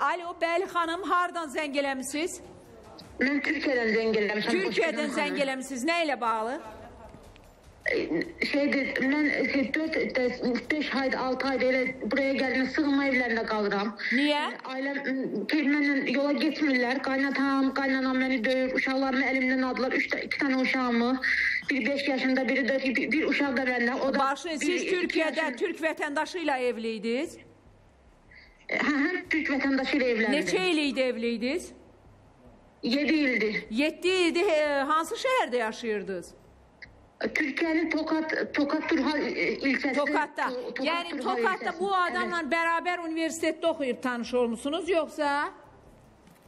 Alo, Bəli xanım, hardan zəng eləmisiniz? Mən Türkiyədən zəng eləmişəm. Türkiyədən zəng eləmisiniz, nə ilə bağlı? Mən 4-5 ay, 6 ay elə buraya gəldim, sığınma evlərində qalıram. Niyə? Ailəm mənlə yola getmirlər. Qaynatam, qaynanam məni döyür, uşaqlarımı əlimdən aldılar. 2 tane uşağımı, biri 5 yaşında, biri 4, bir uşaq da məndən. O da başı, siz Türkiyədə Türk vətəndaşı ilə evliydiniz? Hə, Türk vətəndaşı ilə evləndim. Neçə iliydi evliydiniz? 7 ildi. 7 ildi, hansı şəhərdə yaşayırdınız? Türkiye'nin Tokat Turhal ilçesinde. Tokat'ta. Yani Tokat'ta bu adamla evet. Beraber üniversitede okuyup tanış olmuşsunuz yoksa?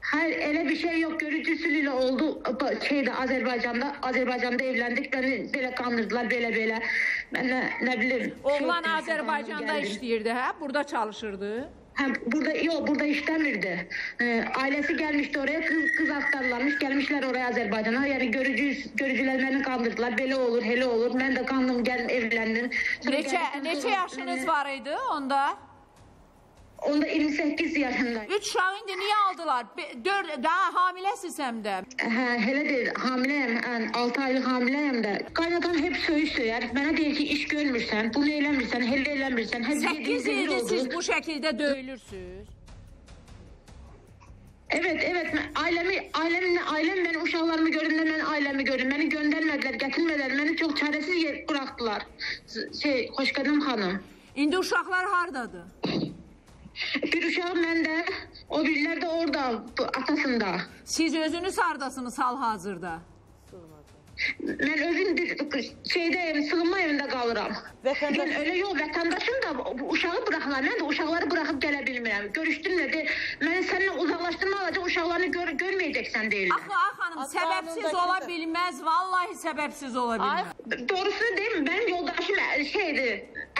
Hayır, öyle bir şey yok. Görücüsüyle oldu. Azerbaycan'da evlendik. Beni böyle kandırdılar, böyle. Ben ne bileyim. Oğlan şey, Azerbaycan'da işleyirdi, ha? Burada çalışırdı. Burada işlemirdi. Ailesi gelmişti oraya, kız aktarlarmış, gelmişler oraya Azerbaycan'a. Yani görücüler beni kandırdılar, böyle olur, hele olur. Ben de kandım, geldim, evlendim. Neçə yaşınız var idi onda? Onda 28 yaşındayım. 3 uşağı indi niye aldılar? 4, daha hamilesiz hem de. Hele değil, hamileyim. 6 aylık hamileyim de. Kaynatan hep söyüş söyler. Bana deyir ki, iş görmürsən, bunu eləmirsən, hele eləmirsən. 8 ildir siz bu şekilde döyülürsünüz. Evet, ailem ben uşaqlarımı göründüm, ben ailemi gördüm. Beni göndermediler, getirmediler. Beni çok çaresiz yer bıraktılar. Xoşqədəm xanım. İndi uşaqlar hardadır? Bir uşağım məndə, o birlər də orada, atasında. Siz özünüz haradasınız hal-hazırda? Mən özüm sığınma evində qalıram. Vətəndaş... Öyle yox, vətəndaşım da uşağı bıraxılar, mən də uşaqları bıraxıb gələ bilmirəm. Görüşdüm də, mən səninlə uzaqlaşdırma alacaq, uşaqlarını görməyəcəksən deyirlər. Axı xanım, səbəbsiz ola bilməz, vallahi səbəbsiz ola bilməz. Doğrusunu deyim, mənim yoldaşım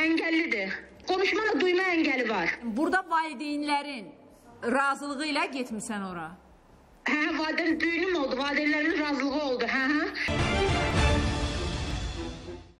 əngellidir. Konuşmada duyma engeli var. Burada valideynlerin razılığıyla getmişsən ora. Valideyn düğünüm oldu, valideynlerin razılığı oldu.